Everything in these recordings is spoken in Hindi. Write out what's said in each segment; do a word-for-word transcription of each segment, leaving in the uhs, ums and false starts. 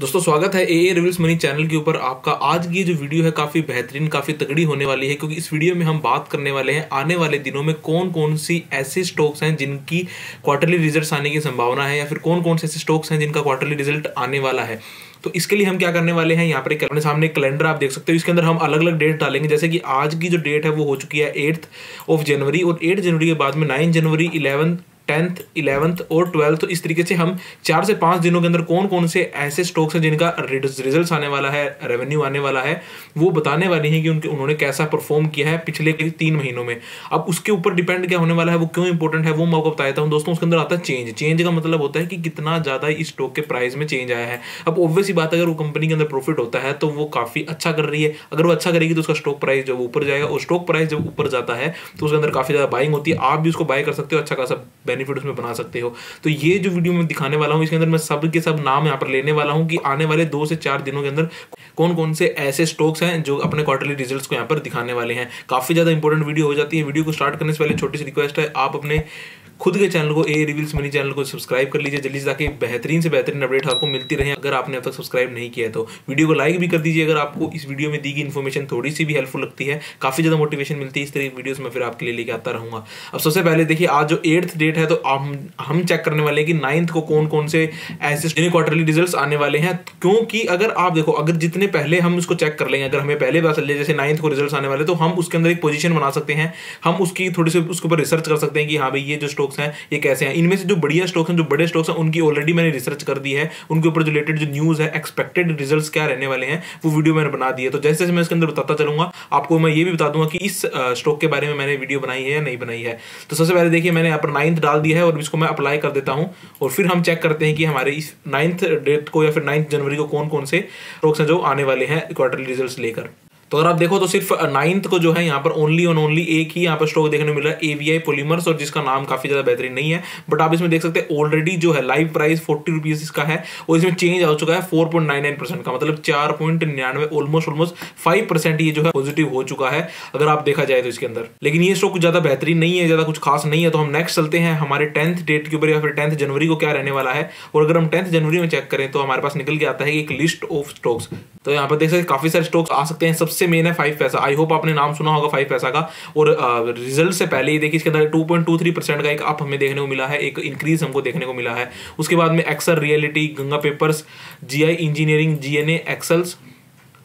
दोस्तों स्वागत है एए रिवील्स मनी चैनल के ऊपर। आपका आज की जो वीडियो है काफ़ी बेहतरीन, काफ़ी तगड़ी होने वाली है, क्योंकि इस वीडियो में हम बात करने वाले हैं आने वाले दिनों में कौन कौन सी ऐसे स्टॉक्स हैं जिनकी क्वार्टरली रिजल्ट्स आने की संभावना है, या फिर कौन कौन से ऐसे स्टॉक्स हैं जिनका क्वार्टरली रिजल्ट आने वाला है। तो इसके लिए हम क्या करने वाले हैं, यहाँ पर अपने सामने कैलेंडर आप देख सकते हो, इसके अंदर हम अलग अलग डेट डालेंगे। जैसे कि आज की जो डेट है वो हो चुकी है एट्थ ऑफ जनवरी, और एट जनवरी के बाद में नाइन जनवरी, इलेवंथ, टेंथ, इलेवंथ और ट्वेल्थ। तो इस तरीके से हम चार से पाँच दिनों के अंदर कौन कौन से ऐसे स्टॉक्स हैं जिनका रिजल्ट्स आने वाला है, रेवेन्यू आने वाला है, वो बताने वाली हैं कि उनके उन्होंने कैसा परफॉर्म किया है पिछले तीन महीनों में। अब उसके ऊपर डिपेंड क्या होने वाला है, वो क्यों इंपॉर्टेंट है, वो मैं आपको बता देता हूँ। दोस्तों उसके अंदर आता है चेंज। चेंज का मतलब होता है कि कितना ज़्यादा इस स्टॉक के प्राइस में चेंज आया है। अब ऑब्वियसली बात है, अगर वो कंपनी के अंदर प्रॉफिट होता है तो वो काफ़ी अच्छा कर रही है, अगर वो अच्छा करेगी तो उसका स्टॉक प्राइस जब ऊपर जाएगा, और स्टॉक प्राइस जब ऊपर जाता है तो उसके अंदर काफ़ी ज़्यादा बाइंग होती है। आप भी उसको बाय कर सकते हो, अच्छा खासा बेनिफिट उसमें बना सकते हो। तो ये जो वीडियो मैं दिखाने वाला हूँ इसके अंदर मैं सब के सब नाम यहाँ पर लेने वाला हूँ कि आने वाले दो से चार दिनों के अंदर कौन कौन से ऐसे स्टॉक्स हैं जो अपने क्वार्टरली रिजल्ट्स को यहाँ पर दिखाने वाले हैं। काफ़ी ज़्यादा इंपॉर्टेंट वीडियो हो जाती है। वीडियो को स्टार्ट करने से पहले छोटी सी रिक्वेस्ट है, आप अपने खुद के चैनल को ए रिवील्स मनी चैनल को सब्सक्राइब कर लीजिए जल्दी से, ताकि बेहतरीन से बेहतरीन अपडेट आपको मिलती रहे। अगर आपने अब तक सब्सक्राइब नहीं किया है तो वीडियो को लाइक भी कर दीजिए। अगर आपको इस वीडियो में दी गई इन्फॉर्मेशन थोड़ी सी भी हेल्पफुल लगती है, काफ़ी ज़्यादा मोटिवेशन मिलती है, इस तरह की वीडियोस मैं फिर आपके लिए लेके आता रहूँगा। अब सबसे पहले देखिए, आज जो एट्थ डेट है तो हम हम चेक करने वाले हैं कि नाइन्थ को कौन कौन से ऐसे क्वार्टरली रिजल्ट आने वाले हैं। क्योंकि अगर आप देखो, अगर जितने पहले हम उसको चेक कर लेंगे, अगर हमें पहले पता चल जाए जैसे नाइन्थ को रिजल्ट आने वाले, तो हम उसके अंदर एक पोजीशन बना सकते हैं, हम उसकी थोड़ी सी उसके ऊपर रिसर्च कर सकते हैं कि हाँ भाई ये जो स्टॉक्स हैं ये कैसे हैं। इनमें से जो बढ़िया स्टॉक्स हैं, जो बड़े स्टॉक्स हैं, उनकी ऑलरेडी मैंने रिसर्च कर दी है, उनके ऊपर जो रिलेटेड जो न्यूज़ है, एक्सपेक्टेड रिजल्ट्स क्या रहने वाले हैं, वो वीडियो मैंने बना दी है। तो जैसे जैसे मैं इसके अंदर बताता चलूंगा, आपको मैं ये भी बता दूंगा कि इस स्टॉक के बारे में मैंने वीडियो बनाई है या नहीं बनाई है। तो सबसे पहले देखिए, मैंने यहाँ पर नाइन्थ डाल दिया है और इसको मैं अप्लाई कर देता हूँ, और फिर हम चेक करते हैं कि हमारे इस नाइन्थ डेट को या फिर नाइन्थ जनवरी को कौन कौन से स्टॉक्स हैं जो आने वाले हैं क्वार्टरली रिजल्ट्स लेकर। तो अगर आप देखो तो सिर्फ नाइन्थ को जो है यहाँ पर ओनली और ओनली एक ही यहाँ पर स्टॉक देखने को मिल रहा है, एबीआई पॉलीमर्स, और जिसका नाम काफी ज्यादा बेहतरीन नहीं है। बट आप इसमें देख सकते हैं ऑलरेडी जो है लाइव प्राइस फोर्टी रुपीज इसका है, और इसमें चेंज आ चुका है four point nine nine percent का, मतलब चार पॉइंट निन्यानवे ऑलमोस्ट ऑलमोस्ट फाइव परसेंट ये जो है पॉजिटिव हो चुका है अगर आप देखा जाए तो इसके अंदर। लेकिन ये स्टॉक कुछ ज्यादा बेहतरीन नहीं है, ज्यादा कुछ खास नहीं है। तो हम नेक्स्ट चलते हैं हमारे टेंथ डेट के ऊपर, या फिर टेंथ जनवरी को क्या रहने वाला है। और अगर हम टेंथ जनवरी में चेक करें तो हमारे पास निकल के आता है एक लिस्ट ऑफ स्टॉक्स। तो यहाँ पर देख सकते हैं काफी सारे स्टॉक्स आ सकते हैं। सबसे मेन है फाइव पैसा। आई होप आपने नाम सुना होगा फाइव पैसा का, और रिजल्ट से पहले ये देखिए इसके अंदर two point two three percent का एक अप हमें देखने को मिला है, एक इंक्रीज हमको देखने को मिला है। उसके बाद में Excel reality, Ganga Papers, GI Engineering, GNA Axles,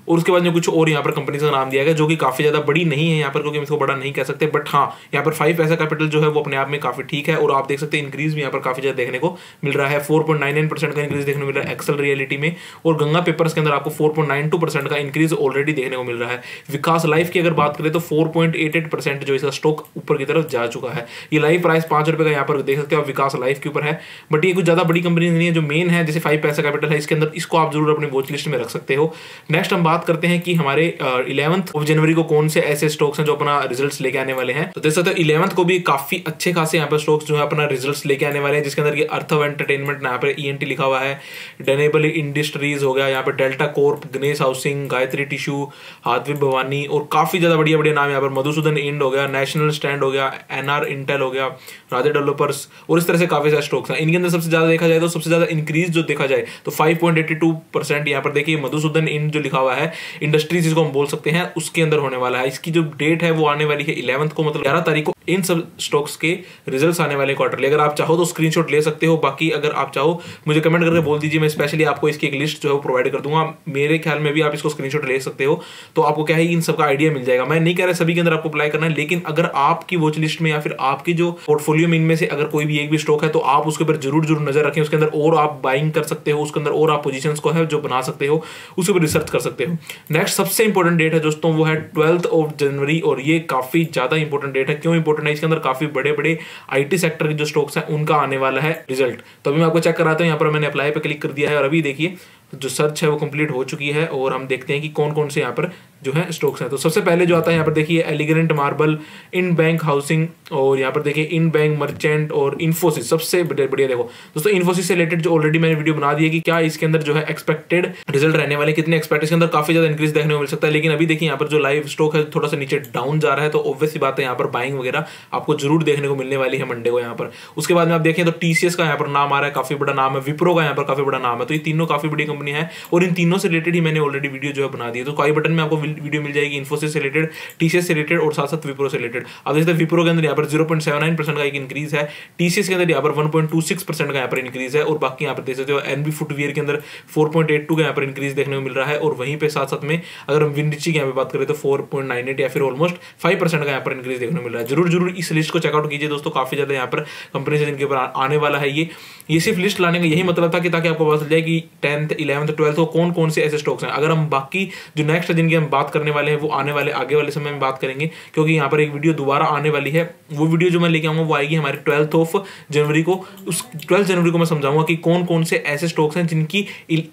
और उसके बाद में कुछ और यहाँ पर कंपनीज का नाम दिया गया जो कि काफ़ी ज़्यादा बड़ी नहीं है यहाँ पर, क्योंकि हम इसको बड़ा नहीं कह सकते। बट हाँ, यहाँ पर फाइव पैसा कैपिटल जो है वो अपने आप में काफ़ी ठीक है, और आप देख सकते हैं इंक्रीज भी यहाँ पर काफ़ी ज़्यादा देखने को मिल रहा है। Four point nine nine percent का इंक्रीज देखने को मिल रहा है एक्सेल रियलिटी में, और गंगा पेपर्स के अंदर आपको four point nine two percent का इंक्रीज ऑलरेडी देखने को मिल रहा है। विकास लाइफ की अगर बात करें तो four point eight eight percent जो इसका स्टॉक ऊपर की तरफ जा चुका है। ये लाइव प्राइस पाँच रुपये का यहाँ पर देख सकते हो आप, विकास लाइफ के ऊपर है। बट ये कुछ ज़्यादा बड़ी कंपनी नहीं है। जो मेन है जैसे फाइव पैसा कैपिटल है, इसके अंदर इसको आप जरूर अपनी वॉच लिस्ट में रख सकते हो। नेक्स्ट हम करते हैं कि हमारे इलेवंथ ऑफ जनवरी को कौन से ऐसे स्टॉक्स हैं जो अपना रिजल्ट्स लेके आने वाले हैं। तो देख सकते हो इलेवंथ को भी काफी अच्छे खासे यहाँ पर स्टॉक्स जो है अपना रिजल्ट्स लेके आने वाले हैं, जिसके अंदर ये अर्थ ऑफ एंटरटेनमेंट यहाँ पर ईएनटी लिखा हुआ है, डेनेबल इंडस्ट्रीज हो गया, यहाँ पर Delta Corp, Ganesh housing, Gayatri tissue, Hathway Bhavani, और काफी ज्यादा बढ़िया बढ़िया नाम यहाँ पर, मधुसूदन इंड हो गया, नेशनल स्टैंड हो गया, एनआर इंटेल हो गया, राजा डेवलपर्स, और इस तरह से काफी सारे स्टॉक्स हैं। इनके अंदर सबसे ज्यादा देखा जाए तो सबसे ज्यादा इंक्रीज जो देखा जाए तो five point eighty two percent यहाँ पर देखिए मधुसूदन इंड जो लिखा हुआ है, इंडस्ट्रीज जिसको हम बोल सकते हैं, उसके अंदर होने वाला है। इसकी जो डेट है वो आने वाली है इलेवंथ को, मतलब ग्यारह तारीख को इन सब स्टॉक्स के रिजल्ट्स आने वाले क्वार्टरली। अगर आप चाहो तो स्क्रीनशॉट ले सकते हो, बाकी अगर आप चाहो मुझे कमेंट करके बोल दीजिए, मैं स्पेशली आपको इसकी एक लिस्ट जो है वो प्रोवाइड कर दूंगा। मेरे ख्याल में भी आप इसको स्क्रीनशॉट ले सकते हो, तो आपको क्या है इन सबका आइडिया मिल जाएगा। मैं नहीं कह रहा सभी के अंदर आपको अप्लाई करना है, लेकिन अगर आपकी वॉच लिस्ट में या फिर आपकी जो पोर्टफोलियो में इनमें से अगर कोई भी एक भी स्टॉक है तो आप उसके ऊपर जरूर जरूर नजर रखें, उसके अंदर और आप बाइंग कर सकते हो, उसके अंदर और आप पोजिशन को है जो बना सकते हो, उसके ऊपर रिसर्च कर सकते हो। नेक्स्ट सबसे इंपॉर्टेंट डेट है दोस्तों वो है ट्वेल्थ ऑफ जनवरी, और ये काफी ज्यादा इंपॉर्टेंट डेट है। क्यों इंपॉर्टेंट है, इसके अंदर काफी बड़े बड़े आईटी सेक्टर के जो स्टॉक्स हैं उनका आने वाला है रिजल्ट। तो अभी मैं आपको चेक कराता हूं, यहाँ पर मैंने अप्लाई पे क्लिक कर दिया है, और अभी देखिए जो सर्च है वो कंप्लीट हो चुकी है, और हम देखते हैं कि कौन कौन से यहाँ पर जो है स्टॉक्स हैं। तो सबसे पहले जो आता है यहाँ पर देखिए एलिगेंट मार्बल, इन बैंक हाउसिंग और यहाँ पर देखिए इन बैंक मर्चेंट और इन्फोसिस। सबसे बढ़िया देखो दोस्तों इन्फोसिस से रिलेटेड जो ऑलरेडी मैंने वीडियो बना दी है कि क्या इसके अंदर जो है एक्सपेक्टेड रिजल्ट रहने वाले, कितने एक्सपेक्ट इसके अंदर काफी ज्यादा इंक्रीज देखने को मिल सकता है। लेकिन अभी देखिए यहाँ पर जो लाइव स्टॉक है थोड़ा सा नीचे डाउन जा रहा है, तो ऑब्वियसली बात है यहाँ पर बाइंग वगैरह आपको जरूर देखने को मिलने वाली है मंडे को यहाँ पर। उसके बाद में आप देखें तो टीसीएस का यहाँ पर नाम आ रहा है, काफी बड़ा नाम है, विप्रो का यहाँ पर काफी बड़ा नाम है। तो ये तीनों काफी बड़ी कंपनी है और इन तीनों से रिलेटेड ही मैंने ऑलरेडी वीडियो जो है बना दी है। तो काई बटन में आपको वीडियो मिल जाएगी इन्फोसिस से रिलेटेड, टीसीएस से रिलेटेड और साथ साथ विप्रो से रिलेटेड। अब जैसे विप्रो के अंदर यहाँ पर zero point seven nine percent का एक इंक्रीज है, टीसीएस के अंदर यहाँ पर one point two six percent का यहाँ पर इंक्रीज है और बाकी यहाँ पर देख सकते हो एनबी फुटवियर के अंदर फोर पॉइंट एट टू का यहाँ पर इंक्रीज देखने को मिल रहा है। और वहीं पे साथ साथ में अगर हम विंडची की यहाँ पे बात करें तो फोर पॉइंट नाइन एट या फिर ऑलमोस्ट फाइव परसेंट का यहाँ पर इंक्रीज देखने को मिल रहा है। जरूर जरूर इस लिस्ट को चेकआउट कीजिए दोस्तों, काफी ज्यादा यहाँ पर कंपनी जिनके ऊपर आने वाला है। ये ये सिर्फ लिस्ट लाने का यही मतलब था कि ताकि आपको पता चल जाए कि टेंथ इलेवंथ ट्वेल्थ को कौन कौन से ऐसे स्टॉक्स हैं। अगर हम बाकी जो नेक्स्ट जिनकी हम बात करने वाले हैं वो आने वाले आगे वाले समय में बात करेंगे, क्योंकि यहाँ पर एक वीडियो दोबारा आने वाली है। वो वीडियो जो मैं लेके आऊंगा वो आएगी हमारे ट्वेल्थ ऑफ जनवरी को। उस ट्वेल्थ जनवरी को मैं समझाऊंगा कि कौन कौन से ऐसे स्टॉक्स हैं जिनकी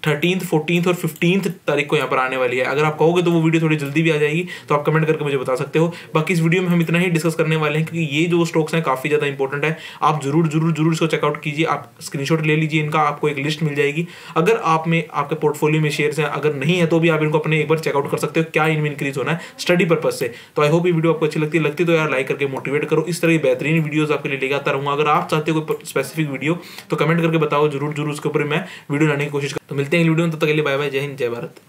थर्टींथ फोर्टींथ और फिफ्टींथ तारीख को यहाँ पर आने वाली है। अगर आप कहोगे तो वो वीडियो थोड़ी जल्दी भी आ जाएगी, तो आप कमेंट करके मुझे बता सकते हो। बाकी इस वीडियो में हम इतना ही डिस्कस करने वाले हैं क्योंकि ये जो स्टॉक्स हैं काफी ज्यादा इंपॉर्टेंट है। आप जरूर जरूर जरूर इसको चेकआउट कीजिए, आप स्क्रीनशॉट ले लीजिए इनका, आपको एक लिस्ट मिल जाएगी। अगर आप में आपके पोर्टफोलियो में शेयर्स हैं, अगर नहीं है तो भी आप इनको अपने एक बार चेकआउट कर सकते हो क्या इनमें इंक्रीज होना है स्टडी पर्पज से। तो आई होप ये वीडियो आपको अच्छी लगती है लगती तो यार लाइक करके मोटिवेट करो। इस तरह की बेहतरीन वीडियोस आपके लिए लेके आता रहूंगा। अगर आप चाहते हो कोई स्पेसिफिक वीडियो तो कमेंट करके बताओ, जरूर जरूर उसके ऊपर मैं वीडियो लाने की कोशिश करता हूं। तो मिलते हैं वीडियो में, तब तक के लिए बाय बाय, जय हिंद जय भारत।